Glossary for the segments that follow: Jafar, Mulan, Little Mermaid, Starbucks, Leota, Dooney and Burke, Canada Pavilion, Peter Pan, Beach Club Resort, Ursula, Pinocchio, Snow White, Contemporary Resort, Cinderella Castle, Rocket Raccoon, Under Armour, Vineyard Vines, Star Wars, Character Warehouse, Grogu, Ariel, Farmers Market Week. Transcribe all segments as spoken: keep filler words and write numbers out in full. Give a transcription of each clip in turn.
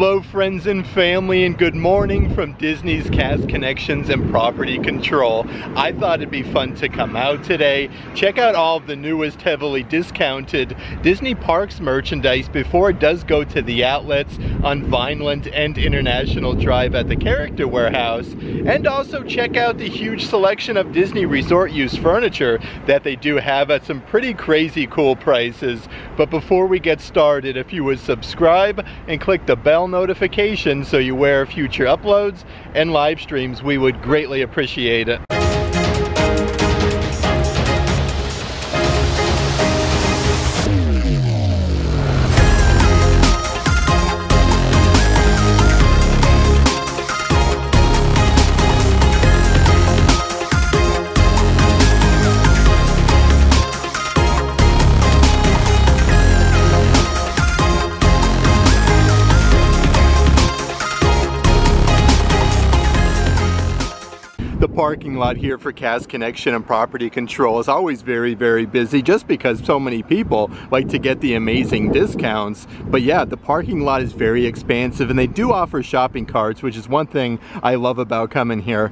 Hello friends and family, and good morning from Disney's Cast Connections and Property Control. I thought it'd be fun to come out today, check out all of the newest heavily discounted Disney Parks merchandise before it does go to the outlets on Vineland and International Drive at the Character Warehouse, and also check out the huge selection of Disney resort use furniture that they do have at some pretty crazy cool prices. But before we get started, if you would subscribe and click the bell notification so you're aware of future uploads and live streams, we would greatly appreciate it. Parking lot here for Cast Connection and Property Control is always very, very busy just because so many people like to get the amazing discounts. But yeah, the parking lot is very expansive and they do offer shopping carts, which is one thing I love about coming here.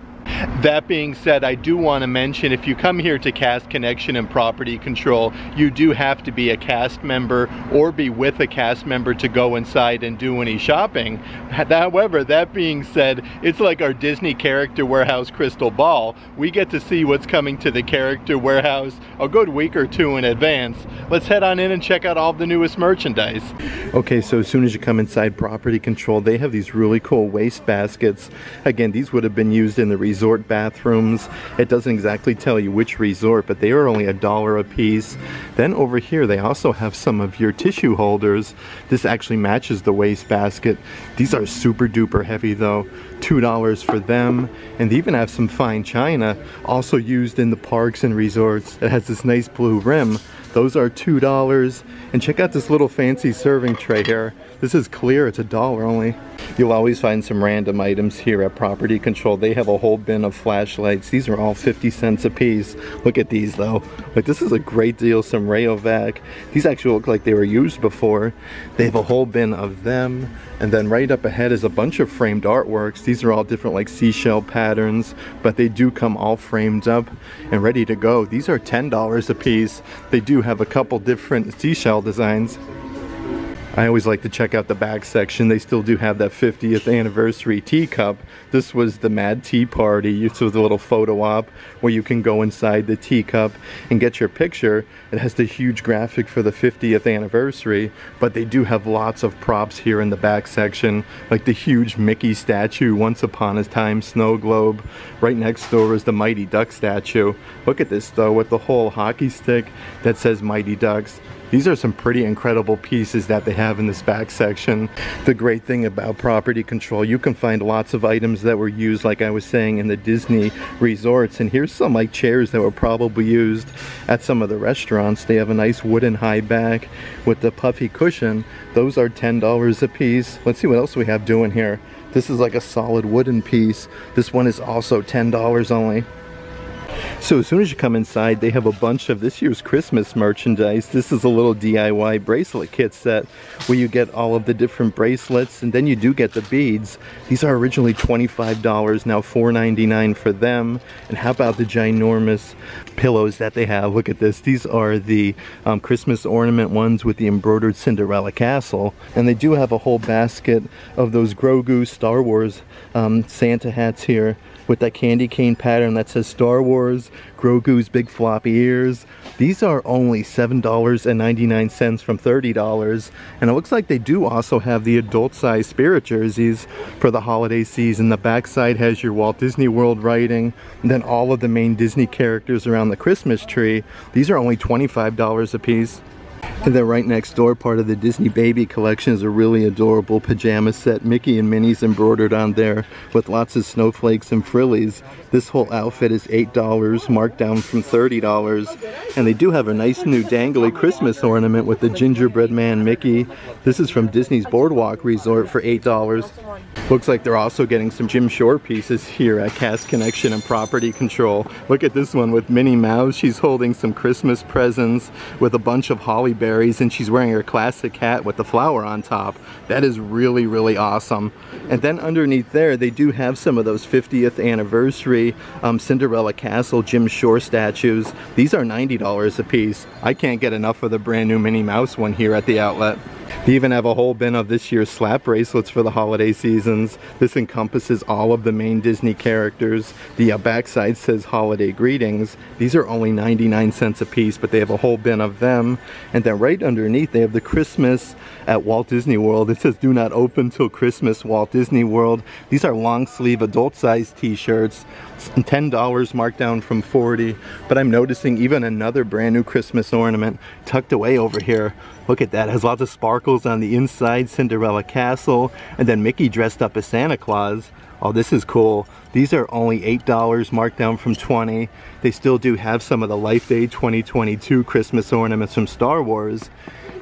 That being said, I do want to mention if you come here to Cast Connection and Property Control, you do have to be a cast member or be with a cast member to go inside and do any shopping. However, that being said, it's like our Disney Character Warehouse crystal ball. We get to see what's coming to the Character Warehouse a good week or two in advance. Let's head on in and check out all the newest merchandise. Okay, so as soon as you come inside Property Control, they have these really cool waste baskets. Again, these would have been used in the resort Resort bathrooms. It doesn't exactly tell you which resort, but they are only a dollar a piece. Then over here they also have some of your tissue holders. This actually matches the wastebasket. These are super duper heavy though. two dollars for them, and they even have some fine china also used in the parks and resorts. It has this nice blue rim. Those are two dollars. And check out this little fancy serving tray here. This is clear, it's a dollar only. You'll always find some random items here at Property Control. They have a whole bin of flashlights. These are all fifty cents a piece. Look at these though. Like, this is a great deal. Some Rayovac. These actually look like they were used before. They have a whole bin of them. And then right up ahead is a bunch of framed artworks. These are all different like seashell patterns, but they do come all framed up and ready to go. These are ten dollars a piece. They do have a couple different seashell designs. I always like to check out the back section. They still do have that fiftieth anniversary teacup. This was the Mad Tea Party. This was a little photo op where you can go inside the teacup and get your picture. It has the huge graphic for the fiftieth anniversary, but they do have lots of props here in the back section, like the huge Mickey statue, Once Upon a Time snow globe. Right next door is the Mighty Duck statue. Look at this though, with the whole hockey stick that says Mighty Ducks. These are some pretty incredible pieces that they have in this back section. The great thing about Property Control, you can find lots of items that were used, like I was saying, in the Disney resorts. And here's some like chairs that were probably used at some of the restaurants. They have a nice wooden high back with the puffy cushion. Those are ten dollars a piece. Let's see what else we have doing here. This is like a solid wooden piece. This one is also ten dollars only. So as soon as you come inside, they have a bunch of this year's Christmas merchandise. This is a little D I Y bracelet kit set where you get all of the different bracelets, and then you do get the beads. These are originally twenty-five dollars, now four ninety-nine for them. And how about the ginormous pillows that they have? Look at this. These are the um, Christmas ornament ones with the embroidered Cinderella Castle. And they do have a whole basket of those Grogu Star Wars um, Santa hats here, with that candy cane pattern that says Star Wars, Grogu's big floppy ears. These are only seven ninety-nine from thirty dollars. And it looks like they do also have the adult size spirit jerseys for the holiday season. The backside has your Walt Disney World writing, and then all of the main Disney characters around the Christmas tree. These are only twenty-five dollars a piece. And then right next door, part of the Disney Baby collection, is a really adorable pajama set. Mickey and Minnie's embroidered on there with lots of snowflakes and frillies. This whole outfit is eight dollars, marked down from thirty dollars. And they do have a nice new dangly Christmas ornament with the gingerbread man Mickey. This is from Disney's Boardwalk Resort for eight dollars. Looks like they're also getting some Jim Shore pieces here at Cast Connection and Property Control. Look at this one with Minnie Mouse. She's holding some Christmas presents with a bunch of holly Maui berries, and she's wearing her classic hat with the flower on top. That is really, really awesome. And then underneath there, they do have some of those fiftieth anniversary um, Cinderella Castle Jim Shore statues. These are ninety dollars a piece. I can't get enough of the brand new Minnie Mouse one here at the outlet. They even have a whole bin of this year's slap bracelets for the holiday seasons. This encompasses all of the main Disney characters. The uh, backside says holiday greetings. These are only ninety-nine cents a piece, but they have a whole bin of them. And then right underneath they have the Christmas at Walt Disney World. It says do not open till Christmas, Walt Disney World. These are long sleeve adult size t-shirts. ten dollars marked down from forty. But I'm noticing even another brand new Christmas ornament tucked away over here. Look at that, it has lots of sparkles on the inside, Cinderella Castle, and then Mickey dressed up as Santa Claus. Oh, this is cool. These are only eight dollars marked down from twenty. They still do have some of the Life Day twenty twenty-two Christmas ornaments from Star Wars.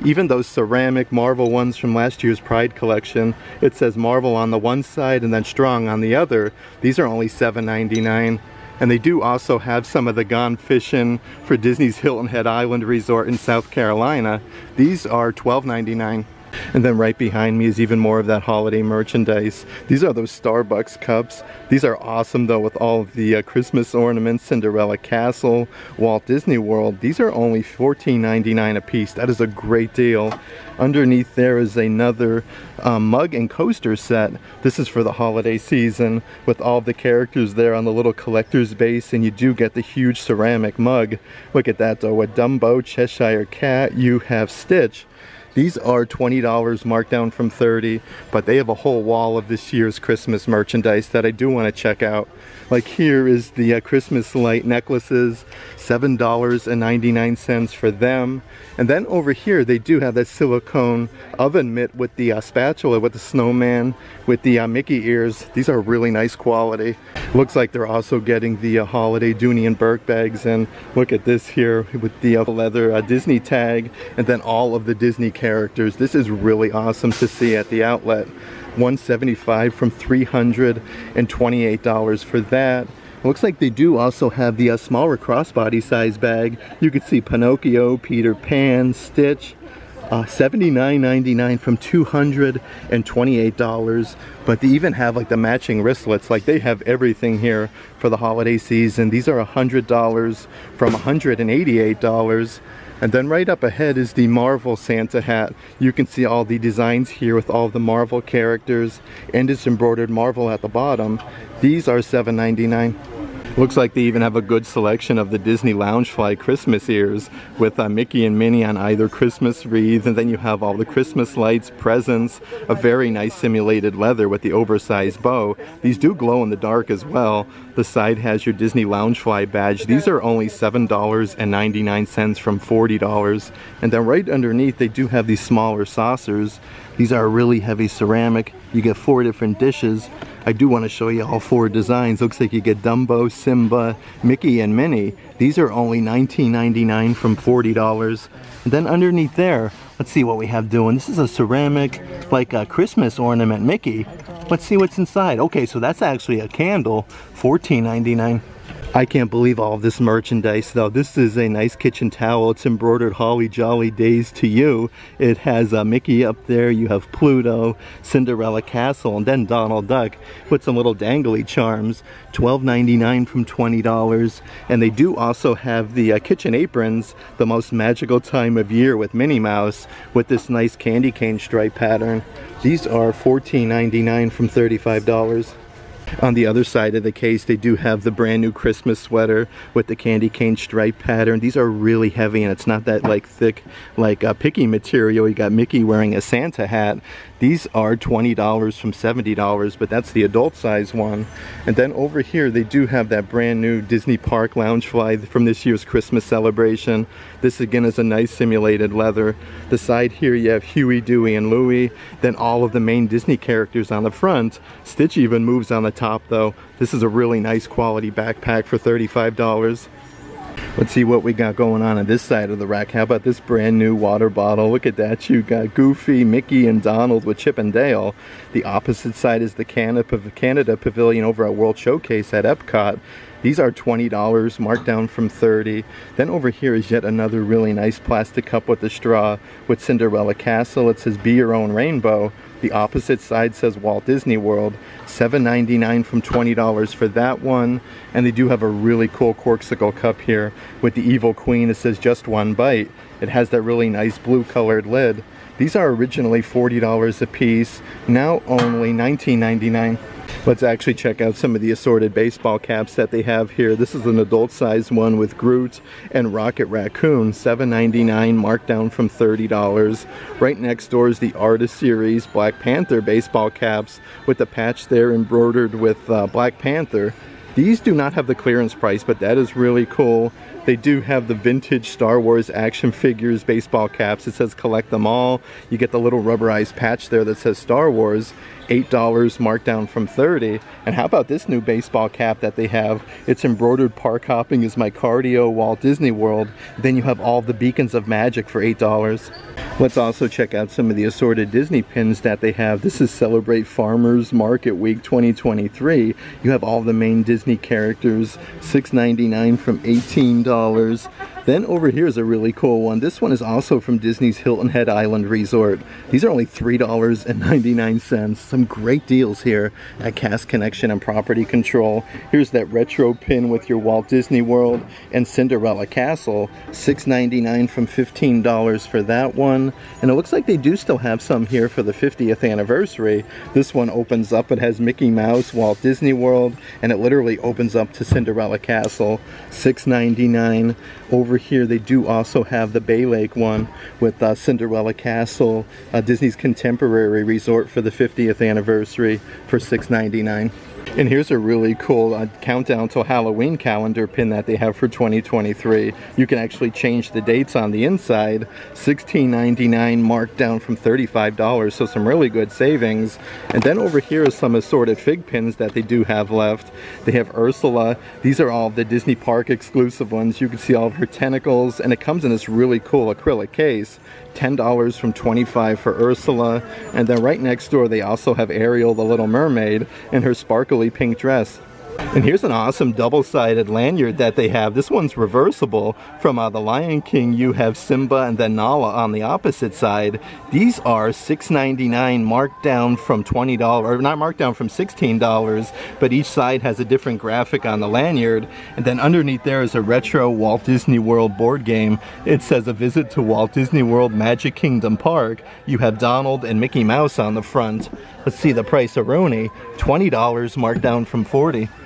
Even those ceramic Marvel ones from last year's Pride collection. It says Marvel on the one side and then Strong on the other. These are only seven ninety-nine. And they do also have some of the Gone Fishing for Disney's Hilton Head Island Resort in South Carolina. These are twelve ninety-nine. And then right behind me is even more of that holiday merchandise. These are those Starbucks cups. These are awesome though with all of the uh, Christmas ornaments, Cinderella Castle, Walt Disney World. These are only fourteen ninety-nine a piece. That is a great deal. Underneath there is another um, mug and coaster set. This is for the holiday season with all the characters there on the little collector's base, and you do get the huge ceramic mug. Look at that though with Dumbo, Cheshire Cat, you have Stitch. These are twenty dollars marked down from thirty, but they have a whole wall of this year's Christmas merchandise that I do want to check out. Like here is the uh, Christmas light necklaces, seven ninety-nine for them. And then over here they do have that silicone oven mitt with the uh, spatula, with the snowman, with the uh, Mickey ears. These are really nice quality. Looks like they're also getting the uh, holiday Dooney and Burke bags, and look at this here with the uh, leather uh, Disney tag, and then all of the Disney characters. Characters. This is really awesome to see at the outlet. one seventy-five from three hundred twenty-eight dollars for that. Looks like they do also have the uh, smaller crossbody size bag. You can see Pinocchio, Peter Pan, Stitch. Uh, seventy-nine ninety-nine from two hundred twenty-eight dollars, but they even have like the matching wristlets. Like they have everything here for the holiday season. These are one hundred dollars from one hundred eighty-eight dollars. And then right up ahead is the Marvel Santa hat. You can see all the designs here with all the Marvel characters, and it's embroidered Marvel at the bottom. These are seven ninety-nine. Looks like they even have a good selection of the Disney Loungefly Christmas ears with uh, Mickey and Minnie on either Christmas wreath, and then you have all the Christmas lights, presents, a very nice simulated leather with the oversized bow. These do glow in the dark as well. The side has your Disney Loungefly badge. These are only seven ninety-nine from forty dollars. And then right underneath they do have these smaller saucers. These are really heavy ceramic. You get four different dishes. I do want to show you all four designs. Looks like you get Dumbo, Simba, Mickey, and Minnie. These are only nineteen ninety-nine from forty dollars. And then underneath there, let's see what we have doing. This is a ceramic, like a Christmas ornament Mickey. Let's see what's inside. Okay, so that's actually a candle, fourteen ninety-nine. I can't believe all of this merchandise though. This is a nice kitchen towel. It's embroidered Holly Jolly Days to You. It has uh, Mickey up there. You have Pluto, Cinderella Castle, and then Donald Duck with some little dangly charms. twelve ninety-nine from twenty dollars. And they do also have the uh, kitchen aprons, the most magical time of year with Minnie Mouse, with this nice candy cane stripe pattern. These are fourteen ninety-nine from thirty-five dollars. On the other side of the case, they do have the brand new Christmas sweater with the candy cane stripe pattern. These are really heavy, and it's not that like thick, like a uh, picky material. You got Mickey wearing a Santa hat. These are twenty dollars from seventy dollars, but that's the adult size one. And then over here, they do have that brand new Disney Park Loungefly from this year's Christmas celebration. This again is a nice simulated leather. The side here, you have Huey, Dewey, and Louie. Then all of the main Disney characters on the front. Stitch even moves on the top though. This is a really nice quality backpack for thirty-five dollars. Let's see what we got going on on this side of the rack. How about this brand new water bottle? Look at that. You got Goofy, Mickey, and Donald with Chip and Dale. The opposite side is the Canada Pavilion over at World Showcase at Epcot. These are twenty dollars, marked down from thirty dollars. Then over here is yet another really nice plastic cup with a straw with Cinderella Castle. It says, be your own rainbow. The opposite side says Walt Disney World. seven ninety-nine from twenty dollars for that one. And they do have a really cool corksicle cup here with the Evil Queen. It says, just one bite. It has that really nice blue colored lid. These are originally forty dollars a piece, now only nineteen ninety-nine. Let's actually check out some of the assorted baseball caps that they have here. This is an adult size one with Groot and Rocket Raccoon, seven ninety-nine, marked down from thirty dollars. Right next door is the Artist Series Black Panther baseball caps with the patch there embroidered with uh, Black Panther. These do not have the clearance price, but that is really cool. They do have the vintage Star Wars action figures baseball caps. It says collect them all. You get the little rubberized patch there that says Star Wars. eight dollars, marked down from thirty dollars. And how about this new baseball cap that they have? It's embroidered park hopping is my cardio, Walt Disney World. Then you have all the beacons of magic for eight dollars. Let's also check out some of the assorted Disney pins that they have. This is Celebrate Farmers Market Week twenty twenty-three. You have all the main Disney characters, six ninety-nine from eighteen dollars. Then over here is a really cool one. This one is also from Disney's Hilton Head Island Resort. These are only three ninety-nine. Some great deals here at Cast Connection and Property Control. Here's that retro pin with your Walt Disney World and Cinderella Castle. six ninety-nine from fifteen dollars for that one. And it looks like they do still have some here for the fiftieth anniversary. This one opens up. It has Mickey Mouse, Walt Disney World, and it literally opens up to Cinderella Castle. six ninety-nine. Over here they do also have the Bay Lake one with uh, Cinderella Castle, uh, Disney's Contemporary Resort for the fiftieth anniversary for six ninety-nine. And here's a really cool uh, countdown till Halloween calendar pin that they have for twenty twenty-three. You can actually change the dates on the inside. sixteen ninety-nine, marked down from thirty-five dollars, so some really good savings. And then over here is some assorted fig pins that they do have left. They have Ursula. These are all the Disney Park exclusive ones. You can see all of her tentacles, and it comes in this really cool acrylic case. ten dollars from twenty-five dollars for Ursula. And then right next door they also have Ariel the Little Mermaid and her sparkly pink dress. And here's an awesome double-sided lanyard that they have. This one's reversible. From uh, The Lion King, you have Simba and then Nala on the opposite side. These are six ninety-nine, marked down from twenty dollars, or not marked down from sixteen dollars, but each side has a different graphic on the lanyard. And then underneath there is a retro Walt Disney World board game. It says a visit to Walt Disney World Magic Kingdom Park. You have Donald and Mickey Mouse on the front. Let's see the price-a-roni, twenty dollars, marked down from forty dollars.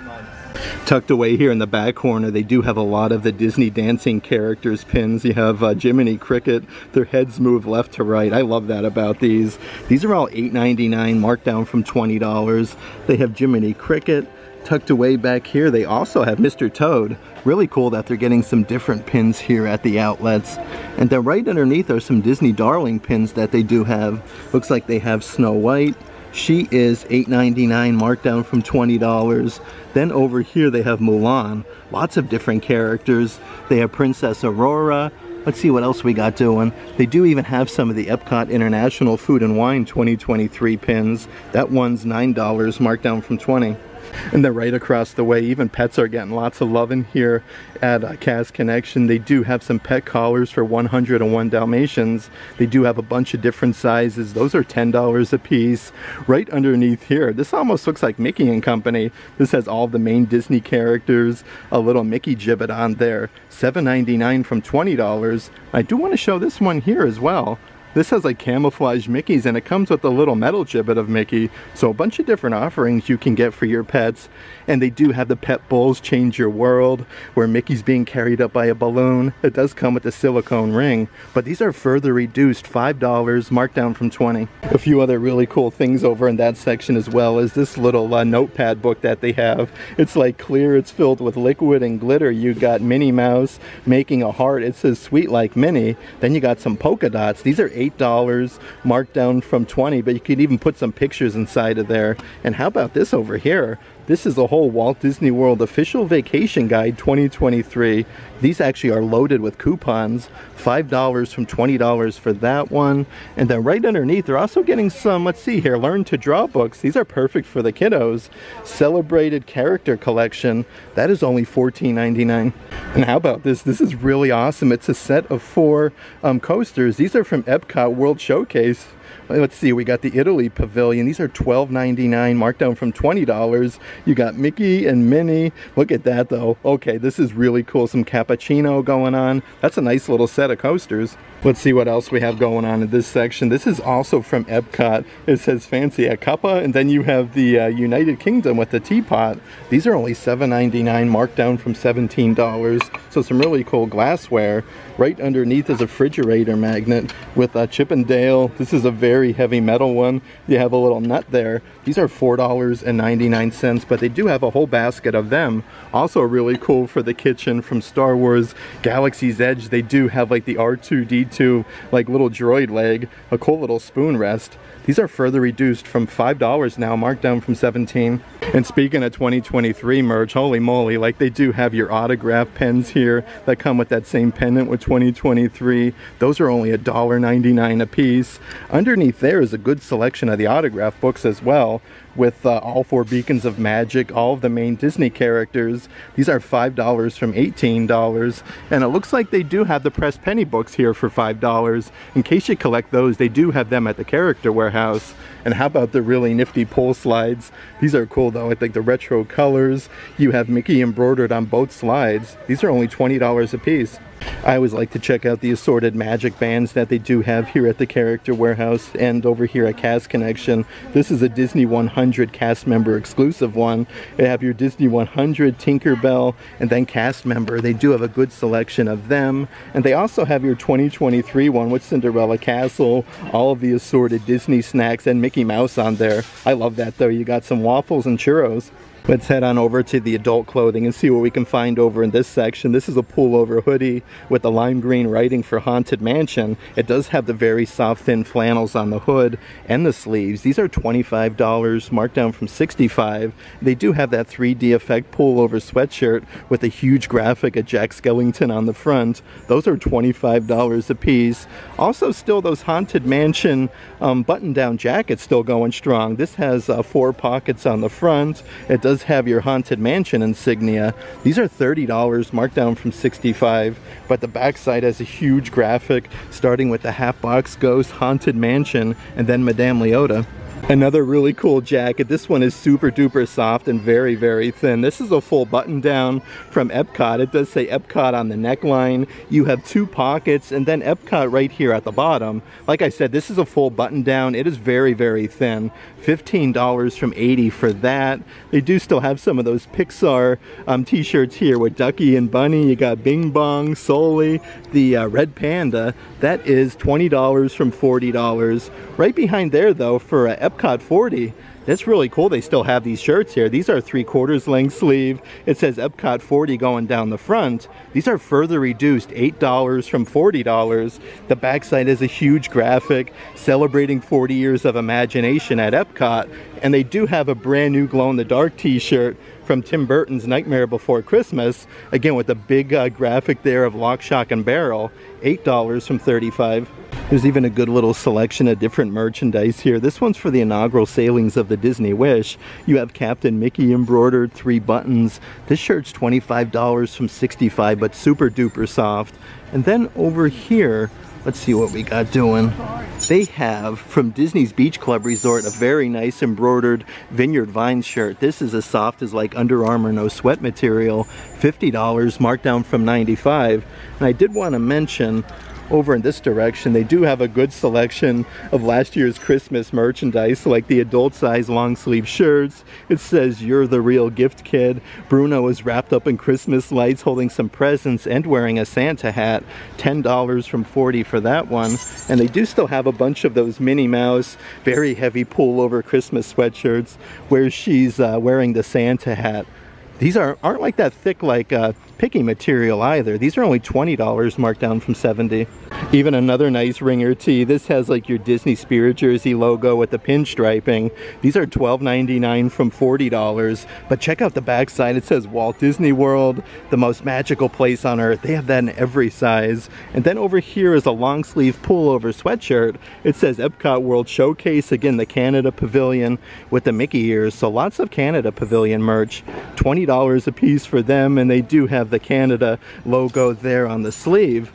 Tucked away here in the back corner, they do have a lot of the Disney dancing characters pins. You have uh, Jiminy Cricket. Their heads move left to right. I love that about these. These are all eight ninety-nine, marked down from twenty dollars. They have Jiminy Cricket. Tucked away back here, they also have Mister Toad. Really cool that they're getting some different pins here at the outlets. And then right underneath are some Disney Darling pins that they do have. Looks like they have Snow White. She is eight ninety-nine, marked down from twenty dollars. Then over here they have Mulan. Lots of different characters. They have Princess Aurora. Let's see what else we got doing. They do even have some of the Epcot International Food and Wine twenty twenty-three pins. That one's nine dollars, marked down from twenty dollars. And they're right across the way. Even pets are getting lots of love in here at uh, Cast Connection. They do have some pet collars for one oh one Dalmatians. They do have a bunch of different sizes. Those are ten dollars a piece. Right underneath here, this almost looks like Mickey and Company. This has all the main Disney characters, a little Mickey gibbet on there. seven ninety-nine from twenty dollars. I do want to show this one here as well. This has like camouflage Mickeys, and it comes with a little metal gibbet of Mickey. So a bunch of different offerings you can get for your pets. And they do have the Pet Bulls Change Your World, where Mickey's being carried up by a balloon. It does come with a silicone ring, but these are further reduced, five dollars, marked down from twenty dollars. A few other really cool things over in that section as well is this little uh, notepad book that they have. It's like clear, it's filled with liquid and glitter. You got Minnie Mouse making a heart. It says sweet like Minnie. Then you got some polka dots. These are eight dollars, marked down from twenty dollars, but you could even put some pictures inside of there. And how about this over here? This is the whole Walt Disney World Official Vacation Guide twenty twenty-three. These actually are loaded with coupons. five dollars from twenty dollars for that one. And then right underneath, they're also getting some, let's see here, Learn to Draw books. These are perfect for the kiddos. Celebrated Character Collection. That is only fourteen ninety-nine. And how about this? This is really awesome. It's a set of four um, coasters. These are from Epcot World Showcase. Let's see, we got the Italy Pavilion. These are twelve ninety-nine, marked down from twenty dollars. You got Mickey and Minnie. Look at that though. Okay, this is really cool. Some cappuccino going on. That's a nice little set of coasters. Let's see what else we have going on in this section. This is also from Epcot. It says fancy a cuppa, and then you have the uh, United Kingdom with the teapot. These are only seven ninety-nine, marked down from seventeen dollars. So some really cool glassware. Right underneath is a refrigerator magnet with uh, Chip and Dale. This is a very heavy metal one. You have a little nut there. These are four ninety-nine, but they do have a whole basket of them. Also really cool for the kitchen from Star Wars Galaxy's Edge. They do have like the R two D two like little droid leg, a cool little spoon rest. These are further reduced from five dollars now, marked down from seventeen dollars. And speaking of twenty twenty-three merch, holy moly, like they do have your autograph pens here that come with that same pendant with twenty twenty-three. Those are only one ninety-nine a piece. Underneath there is a good selection of the autograph books as well, with uh, all four Beacons of Magic, all of the main Disney characters. These are five dollars from eighteen dollars. And it looks like they do have the Press Penny books here for five dollars. In case you collect those, they do have them at the Character Warehouse. And how about the really nifty pole slides? These are cool though. I think the retro colors. You have Mickey embroidered on both slides. These are only twenty dollars a piece. I always like to check out the assorted magic bands that they do have here at the Character Warehouse and over here at Cast Connection. This is a Disney one hundred cast member exclusive one. They have your Disney one hundred, Tinkerbell, and then cast member. They do have a good selection of them. And they also have your twenty twenty-three one with Cinderella Castle, all of the assorted Disney snacks, and Mickey Mouse on there. I love that though. You got some waffles and churros. Let's head on over to the adult clothing and see what we can find over in this section. This is a pullover hoodie with the lime green writing for Haunted Mansion. It does have the very soft thin flannels on the hood and the sleeves. These are twenty-five dollars, marked down from sixty-five dollars. They do have that three D effect pullover sweatshirt with a huge graphic of Jack Skellington on the front. Those are twenty-five dollars a piece. Also still those Haunted Mansion um, button-down jackets still going strong. This has uh, four pockets on the front. It does Does have your Haunted Mansion insignia. These are thirty dollars, marked down from sixty-five dollars, but the backside has a huge graphic starting with the Hatbox Ghost, Haunted Mansion, and then Madame Leota. Another really cool jacket. This one is super duper soft and very, very thin. This is a full button down from Epcot. It does say Epcot on the neckline. You have two pockets and then Epcot right here at the bottom. Like I said, this is a full button down. It is very, very thin. fifteen dollars from eighty dollars for that. They do still have some of those Pixar um, t-shirts here with Ducky and Bunny. You got Bing Bong, Sully, the uh, Red Panda. That is twenty dollars from forty dollars. Right behind there though for uh, Epcot forty. That's really cool. They still have these shirts here. These are three quarters length sleeve. It says Epcot forty going down the front. These are further reduced, eight dollars from forty dollars. The backside is a huge graphic celebrating forty years of imagination at Epcot. And they do have a brand new glow in the dark t-shirt from Tim Burton's Nightmare Before Christmas. Again, with a big uh, graphic there of Lock, Shock, and Barrel. eight dollars from thirty-five dollars. There's even a good little selection of different merchandise here. This one's for the inaugural sailings of the Disney Wish. You have Captain Mickey embroidered, three buttons. This shirt's twenty-five dollars from sixty-five dollars, but super duper soft. And then over here, let's see what we got doing. They have, from Disney's Beach Club Resort, a very nice embroidered Vineyard Vines shirt. This is as soft as like Under Armour No Sweat material. fifty dollars, marked down from ninety-five dollars. And I did want to mention, over in this direction, they do have a good selection of last year's Christmas merchandise, like the adult size long sleeve shirts. It says, "You're the real gift, kid." Bruno is wrapped up in Christmas lights, holding some presents and wearing a Santa hat. ten dollars from forty dollars for that one. And they do still have a bunch of those Minnie Mouse, very heavy pullover Christmas sweatshirts where she's uh, wearing the Santa hat. These are, aren't like that thick like uh, picky material either. These are only twenty dollars marked down from seventy. Even another nice ringer tee. This has like your Disney Spirit Jersey logo with the pinstriping. These are twelve ninety-nine from forty dollars. But check out the back side. It says Walt Disney World, the most magical place on earth. They have that in every size. And then over here is a long sleeve pullover sweatshirt. It says Epcot World Showcase. Again, the Canada Pavilion with the Mickey ears. So lots of Canada Pavilion merch. twenty dollars a piece for them, and they do have the Canada logo there on the sleeve.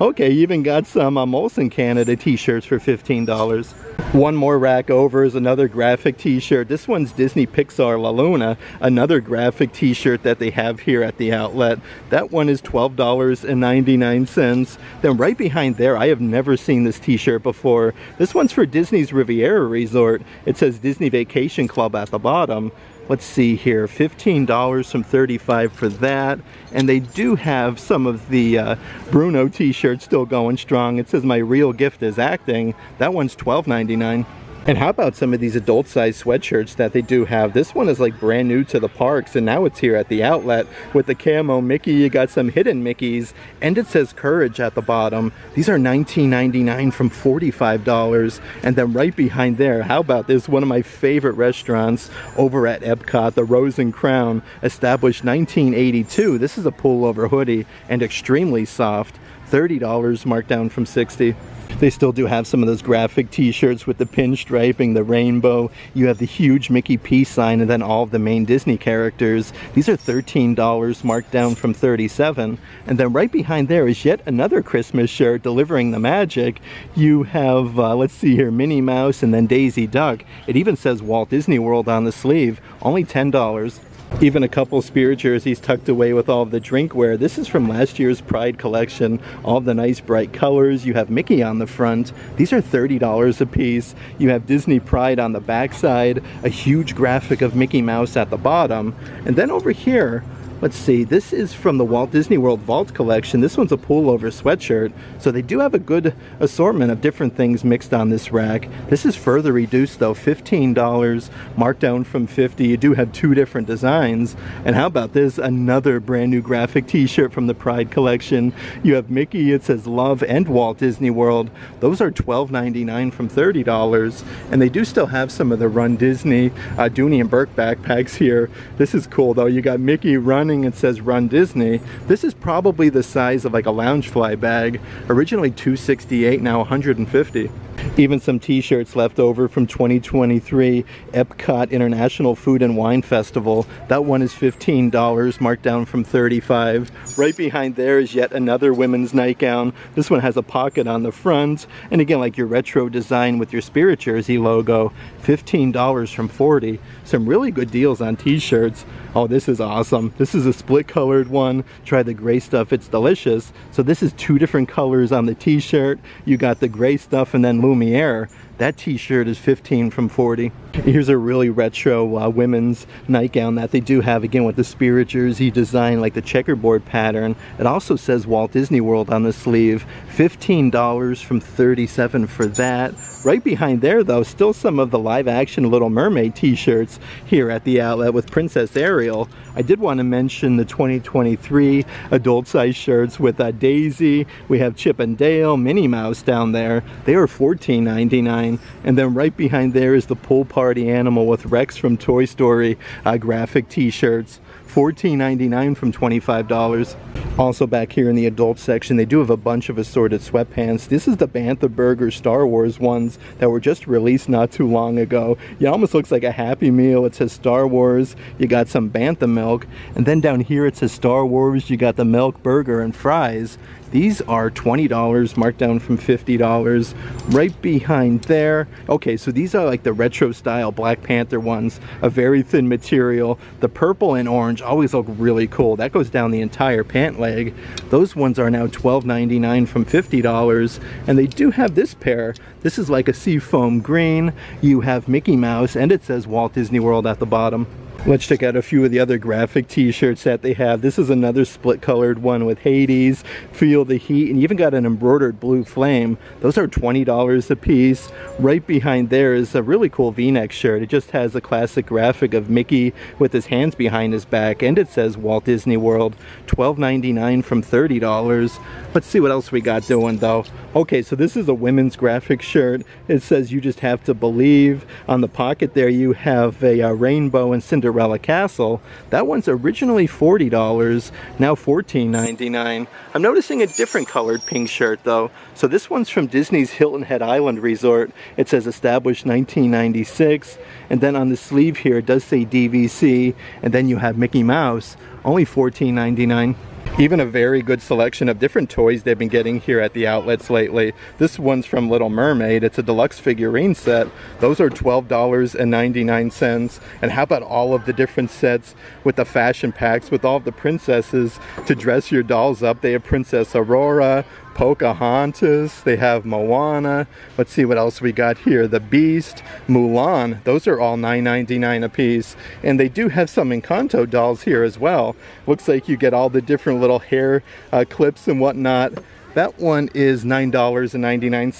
Okay, you even got some uh, Molson Canada t-shirts for fifteen dollars. One more rack over is another graphic t-shirt. This one's Disney Pixar La Luna, another graphic t-shirt that they have here at the outlet. That one is twelve ninety-nine. Then right behind there, I have never seen this t-shirt before. This one's for Disney's Riviera Resort. It says Disney Vacation Club at the bottom. Let's see here, fifteen dollars from thirty-five for that. And they do have some of the uh, Bruno t-shirts still going strong. It says my real gift is acting. That one's twelve ninety-nine. And how about some of these adult size sweatshirts that they do have? This one is like brand new to the parks, and now it's here at the outlet with the camo Mickey. You got some hidden Mickeys, and it says Courage at the bottom. These are nineteen ninety-nine from forty-five dollars. And then right behind there, how about this? One of my favorite restaurants over at Epcot, the Rose and Crown, established nineteen eighty-two. This is a pullover hoodie and extremely soft. thirty dollars marked down from sixty. They still do have some of those graphic t-shirts with the pinstriping, the rainbow. You have the huge Mickey peace sign, and then all of the main Disney characters. These are thirteen dollars marked down from thirty-seven. And then right behind there is yet another Christmas shirt, Delivering the Magic. You have, uh, let's see here, Minnie Mouse and then Daisy Duck. It even says Walt Disney World on the sleeve, only ten dollars. Even a couple Spirit jerseys tucked away with all of the drinkware. This is from last year's Pride collection. All the nice bright colors. You have Mickey on the front. These are thirty dollars a piece. You have Disney Pride on the backside. A huge graphic of Mickey Mouse at the bottom. And then over here, let's see, this is from the Walt Disney World Vault collection. This one's a pullover sweatshirt. So they do have a good assortment of different things mixed on this rack. This is further reduced though, fifteen dollars, marked down from fifty. You do have two different designs. And how about this, another brand new graphic t-shirt from the Pride collection. You have Mickey, it says Love and Walt Disney World. Those are twelve ninety-nine from thirty dollars. And they do still have some of the Run Disney, uh, Dooney and Burke backpacks here. This is cool though, you got Mickey running. It says Run Disney. This is probably the size of like a Loungefly bag. Originally two sixty-eight, now one hundred fifty. Even some t-shirts left over from twenty twenty-three Epcot International Food and Wine Festival. That one is fifteen dollars, marked down from thirty-five. Right behind there is yet another women's nightgown. This one has a pocket on the front. And again, like your retro design with your Spirit Jersey logo, fifteen dollars from forty. Some really good deals on t-shirts. Oh, this is awesome. This is a split colored one. Try the gray stuff, it's delicious. So this is two different colors on the t-shirt. You got the gray stuff and then Lumiere. That t-shirt is fifteen from forty. Here's a really retro uh, women's nightgown that they do have, again with the Spirit Jersey design, like the checkerboard pattern. It also says Walt Disney World on the sleeve. fifteen dollars from thirty-seven for that. Right behind there though, still some of the live action Little Mermaid t-shirts here at the outlet with Princess Ariel. I did want to mention the twenty twenty-three adult size shirts with uh, Daisy. We have Chip and Dale, Minnie Mouse down there. They are fourteen ninety-nine. And then right behind there is the Pool Party Animal with Rex from Toy Story uh, graphic t-shirts. fourteen ninety-nine from twenty-five dollars. Also back here in the adult section, they do have a bunch of assorted sweatpants. This is the Bantha Burger Star Wars ones that were just released not too long ago. It almost looks like a Happy Meal. It says Star Wars. You got some Bantha milk. And then down here it says Star Wars. You got the milk, burger, and fries. These are twenty dollars, marked down from fifty dollars. Right behind there. Okay, so these are like the retro style Black Panther ones. A very thin material. The purple and orange always look really cool. That goes down the entire pant leg. Those ones are now twelve ninety-nine from fifty dollars. And they do have this pair. This is like a seafoam green. You have Mickey Mouse, and it says Walt Disney World at the bottom. Let's check out a few of the other graphic t-shirts that they have. This is another split colored one with Hades, Feel the Heat, and you even got an embroidered blue flame. Those are twenty dollars a piece. Right behind there is a really cool v-neck shirt. It just has a classic graphic of Mickey with his hands behind his back, and it says Walt Disney World. Twelve ninety-nine from thirty dollars. Let's see what else we got doing though. Okay, so this is a women's graphic shirt. It says you just have to believe. On the pocket there you have a uh, rainbow and Cinderella Castle. That one's originally forty dollars, now fourteen ninety-nine. I'm noticing a different colored pink shirt though. So this one's from Disney's Hilton Head Island Resort. It says established nineteen ninety-six, and then on the sleeve here it does say D V C, and then you have Mickey Mouse, only fourteen ninety-nine. Even a very good selection of different toys they've been getting here at the outlets lately. This one's from Little Mermaid. It's a deluxe figurine set. Those are twelve ninety-nine. And how about all of the different sets with the fashion packs with all of the princesses to dress your dolls up? They have Princess Aurora, Pocahontas, they have Moana. Let's see what else we got here. The Beast, Mulan, those are all nine ninety-nine a piece. And they do have some Encanto dolls here as well. Looks like you get all the different little hair uh, clips and whatnot. That one is nine ninety-nine.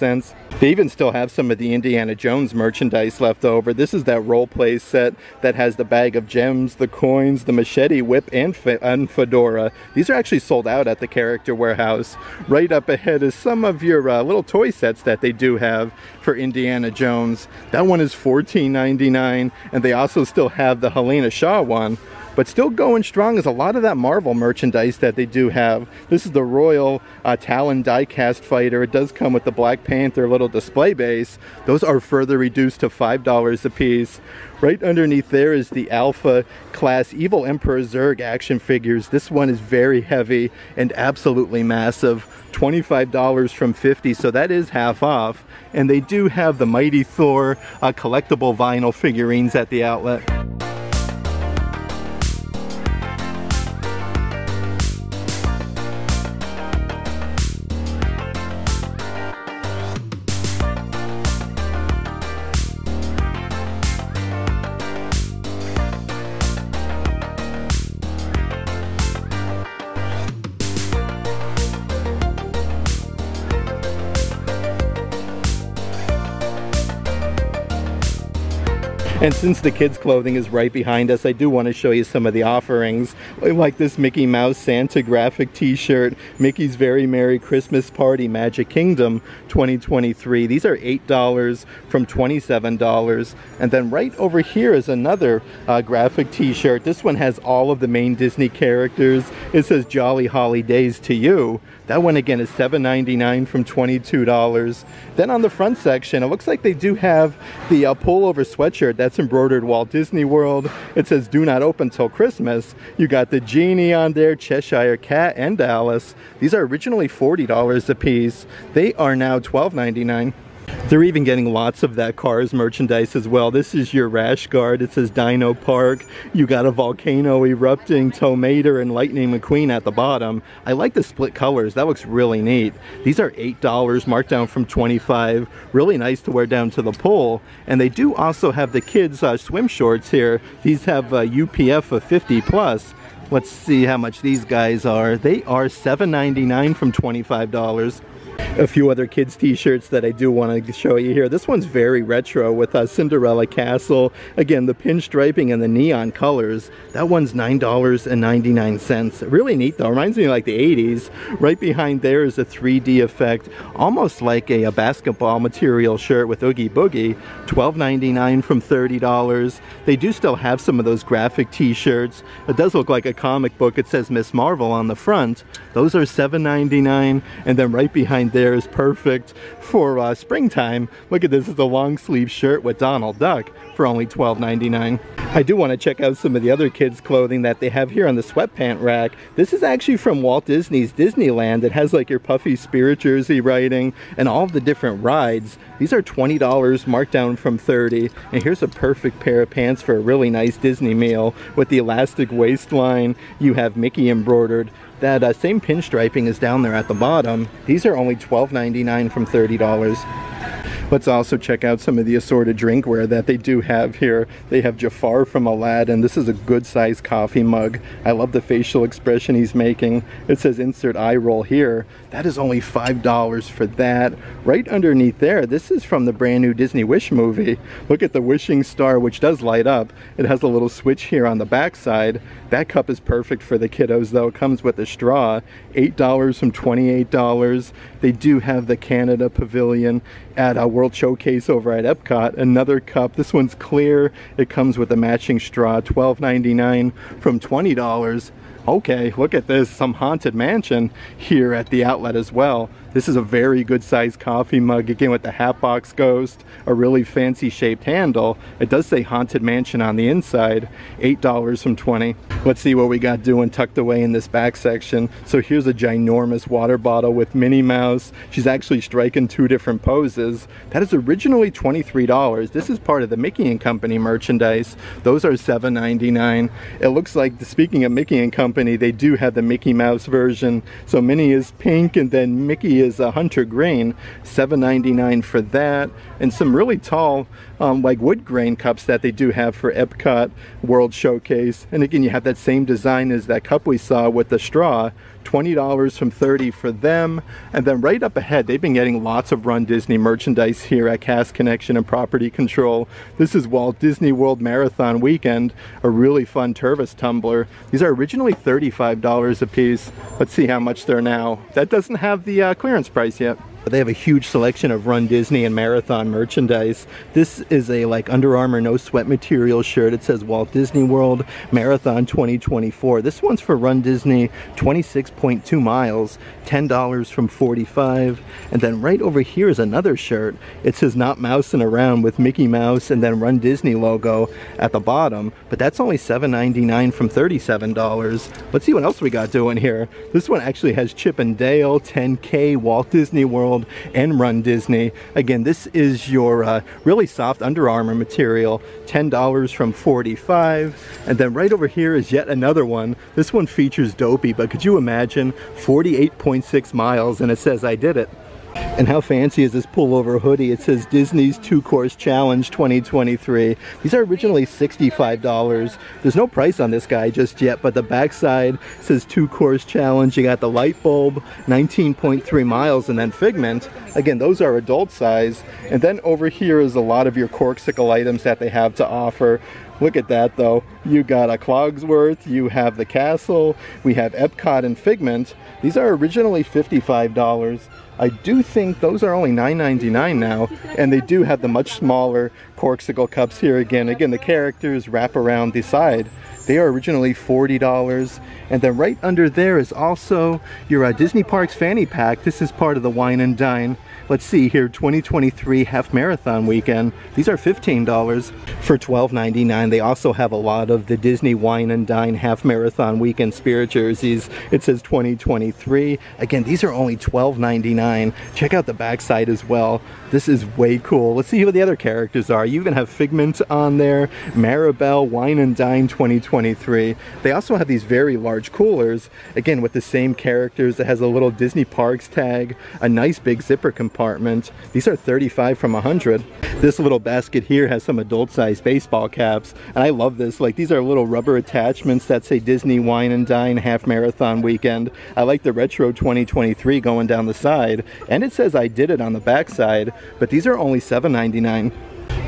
They even still have some of the Indiana Jones merchandise left over. This is that role play set that has the bag of gems, the coins, the machete, whip, and, fe and fedora. These are actually sold out at the Character Warehouse. Right up ahead is some of your uh, little toy sets that they do have for Indiana Jones. That one is fourteen ninety-nine, and they also still have the Helena Shaw one. But still going strong is a lot of that Marvel merchandise that they do have. This is the Royal uh, Talon die-cast fighter. It does come with the Black Panther little display base. Those are further reduced to five dollars a piece. Right underneath there is the Alpha Class Evil Emperor Zurg action figures. This one is very heavy and absolutely massive. twenty-five dollars from fifty dollars, so that is half off. And they do have the Mighty Thor uh, collectible vinyl figurines at the outlet. And since the kids' clothing is right behind us, I do want to show you some of the offerings. Like this Mickey Mouse Santa graphic t-shirt, Mickey's Very Merry Christmas Party Magic Kingdom twenty twenty-three. These are eight dollars from twenty-seven dollars. And then right over here is another uh, graphic t-shirt. This one has all of the main Disney characters. It says Jolly Holidays to you. That one again is seven ninety-nine from twenty-two dollars. Then on the front section, it looks like they do have the uh, pullover sweatshirt. That's It's embroidered Walt Disney World. It says do not open till Christmas. You got the Genie on there, Cheshire Cat, and Alice. These are originally forty dollars a piece. They are now twelve ninety-nine. They're even getting lots of that Cars merchandise as well. This is your rash guard. It says Dino Park. You got a volcano erupting, Tomater, and Lightning McQueen at the bottom. I like the split colors. That looks really neat. These are eight dollars, marked down from twenty-five dollars. Really nice to wear down to the pool. And they do also have the kids' uh, swim shorts here. These have a U P F of fifty plus. Let's see how much these guys are. They are seven ninety-nine from twenty-five dollars. A few other kids t-shirts that I do want to show you here. This one's very retro with uh, Cinderella Castle. Again, the pinstriping and the neon colors. That one's nine ninety-nine. Really neat though. Reminds me of like the eighties. Right behind there is a three D effect. Almost like a, a basketball material shirt with Oogie Boogie. twelve ninety-nine from thirty dollars. They do still have some of those graphic t-shirts. It does look like a comic book. It says Miss Marvel on the front. Those are seven ninety-nine. And then right behind there is perfect for uh, springtime. Look at this, it's a long sleeve shirt with Donald Duck for only twelve ninety-nine. I do want to check out some of the other kids' clothing that they have here on the sweatpant rack. This is actually from Walt Disney's Disneyland. It has like your Puffy Spirit jersey writing and all of the different rides. These are twenty dollars, marked down from thirty dollars. And here's a perfect pair of pants for a really nice Disney meal with the elastic waistline. You have Mickey embroidered. That uh, same pinstriping is down there at the bottom. These are only twelve ninety-nine from thirty dollars. Let's also check out some of the assorted drinkware that they do have here. They have Jafar from Aladdin. This is a good sized coffee mug. I love the facial expression he's making. It says insert eye roll here. That is only five dollars for that. Right underneath there, this is from the brand new Disney Wish movie. Look at the wishing star, which does light up. It has a little switch here on the back side. That cup is perfect for the kiddos though. It comes with a straw. eight dollars from twenty-eight dollars. They do have the Canada Pavilion at a World Showcase over at Epcot. Another cup. This one's clear. It comes with a matching straw. twelve ninety-nine from twenty dollars. Okay, look at this, some Haunted Mansion here at the outlet as well. This is a very good sized coffee mug, again with the Hatbox Ghost, a really fancy shaped handle. It does say Haunted Mansion on the inside, eight dollars from twenty dollars. Let's see what we got doing tucked away in this back section. So here's a ginormous water bottle with Minnie Mouse. She's actually striking two different poses. That is originally twenty-three dollars. This is part of the Mickey and Company merchandise. Those are seven ninety-nine. It looks like, speaking of Mickey and Company, they do have the Mickey Mouse version. So Minnie is pink and then Mickey is a hunter green, seven ninety-nine for that. And some really tall um, like wood grain cups that they do have for Epcot World Showcase. And again, you have that same design as that cup we saw with the straw, twenty dollars from thirty dollars for them. And then right up ahead, they've been getting lots of Run Disney merchandise here at Cast Connection and Property Control. This is Walt Disney World Marathon Weekend, a really fun Tervis tumbler. These are originally thirty-five dollars a piece. Let's see how much they're now. That doesn't have the uh, clearance price yet. They have a huge selection of Run Disney and Marathon merchandise. This is a like Under Armour No Sweat Material shirt. It says Walt Disney World Marathon twenty twenty-four. This one's for Run Disney twenty-six point two miles, ten dollars from forty-five dollars. And then right over here is another shirt. It says Not Mousing Around with Mickey Mouse and then Run Disney logo at the bottom. But that's only seven ninety-nine from thirty-seven dollars. Let's see what else we got doing here. This one actually has Chip and Dale, ten K, Walt Disney World, and Run Disney. Again, this is your uh, really soft Under Armour material, ten dollars from forty-five dollars. And then right over here is yet another one. This one features Dopey, but could you imagine forty-eight point six miles, and it says I did it. And how fancy is this pullover hoodie? It says Disney's Two Course Challenge twenty twenty-three. These are originally sixty-five dollars. There's no price on this guy just yet, but the backside says Two Course Challenge. You got the light bulb, nineteen point three miles, and then Figment. Again, those are adult size. And then over here is a lot of your corksicle items that they have to offer. Look at that though. You got a Clogsworth, you have the castle, we have Epcot and Figment. These are originally fifty-five dollars. I do think those are only nine ninety-nine now, and they do have the much smaller corksicle cups here again. Again, the characters wrap around the side. They are originally forty dollars. And then right under there is also your uh, Disney Parks Fanny Pack. This is part of the Wine and Dine. Let's see here, twenty twenty-three Half Marathon Weekend. These are fifteen dollars for twelve ninety-nine. They also have a lot of the Disney Wine and Dine Half Marathon Weekend Spirit jerseys. It says twenty twenty-three. Again, these are only twelve ninety-nine. Check out the backside as well. This is way cool. Let's see who the other characters are. You even have Figment on there, Maribel, Wine and Dine twenty twenty-three. They also have these very large coolers, again, with the same characters. It has a little Disney Parks tag, a nice big zipper compartment. Apartment. These are thirty-five from one hundred. This little basket here has some adult-sized baseball caps, and I love this. Like, these are little rubber attachments that say Disney Wine and Dine Half Marathon Weekend. I like the retro twenty twenty-three going down the side, and it says I did it on the back side, but these are only seven ninety-nine.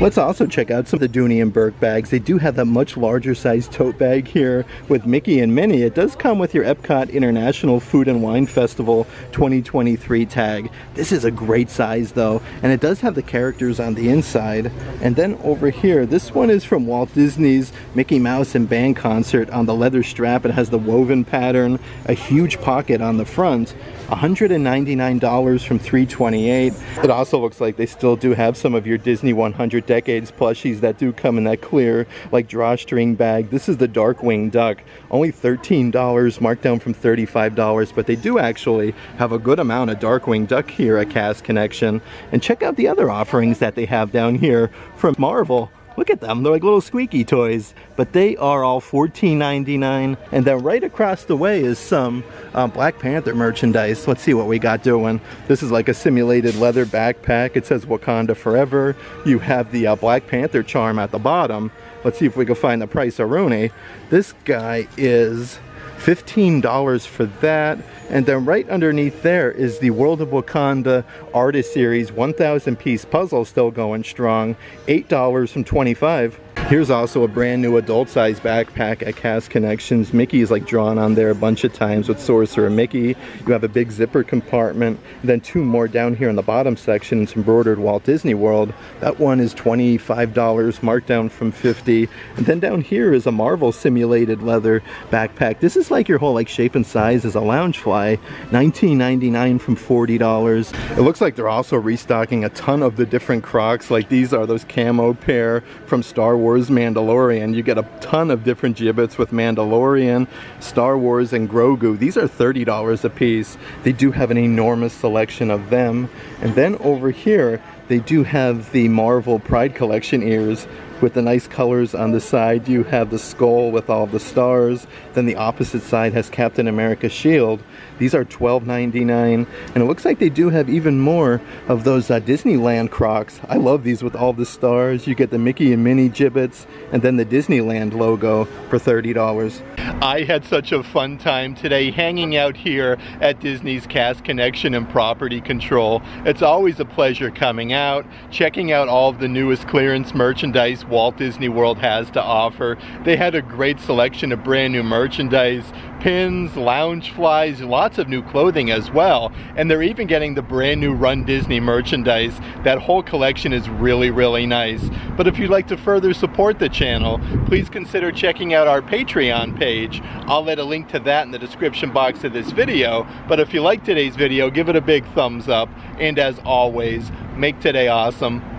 Let's also check out some of the Dooney and Burke bags. They do have that much larger size tote bag here with Mickey and Minnie. It does come with your Epcot International Food and Wine Festival twenty twenty-three tag. This is a great size though, and it does have the characters on the inside. And then over here, this one is from Walt Disney's Mickey Mouse and Band Concert on the leather strap. It has the woven pattern, a huge pocket on the front, one ninety-nine from three twenty-eight. It also looks like they still do have some of your Disney one hundred Decades plushies that do come in that clear like drawstring bag. This is the Darkwing Duck, only thirteen dollars, marked down from thirty-five dollars, but they do actually have a good amount of Darkwing Duck here at Cast Connection. And check out the other offerings that they have down here from Marvel. Look at them, they're like little squeaky toys, but they are all fourteen ninety-nine. And then right across the way is some um, Black Panther merchandise. Let's see what we got doing. This is like a simulated leather backpack. It says Wakanda Forever. You have the uh, Black Panther charm at the bottom. Let's see if we can find the price of Rooney. This guy is fifteen dollars for that. And then right underneath there is the World of Wakanda Artist Series one thousand piece puzzle, still going strong, eight dollars from twenty-five. Here's also a brand new adult size backpack at Cast Connections. Mickey is like drawn on there a bunch of times with Sorcerer Mickey. You have a big zipper compartment, and then two more down here in the bottom section. It's embroidered Walt Disney World. That one is twenty-five dollars, marked down from fifty. And then down here is a Marvel simulated leather backpack. This is like your whole like shape and size is a Loungefly, nineteen ninety-nine from forty dollars. It looks like they're also restocking a ton of the different Crocs. Like these are those camo pair from Star Wars Mandalorian. You get a ton of different gibbets with Mandalorian, Star Wars, and Grogu. These are thirty dollars a piece. They do have an enormous selection of them. And then over here, they do have the Marvel Pride Collection ears with the nice colors on the side. You have the skull with all the stars. Then the opposite side has Captain America's shield. These are twelve ninety-nine, and it looks like they do have even more of those uh, Disneyland Crocs. I love these with all the stars. You get the Mickey and Minnie gibbets, and then the Disneyland logo for thirty dollars. I had such a fun time today hanging out here at Disney's Cast Connection and Property Control. It's always a pleasure coming out, checking out all of the newest clearance merchandise Walt Disney World has to offer. They had a great selection of brand new merchandise, pins, Loungeflies, lots of new clothing as well. And they're even getting the brand new Run Disney merchandise. That whole collection is really, really nice. But if you'd like to further support the channel, please consider checking out our Patreon page. I'll let a link to that in the description box of this video. But if you like today's video, give it a big thumbs up. And as always, make today awesome.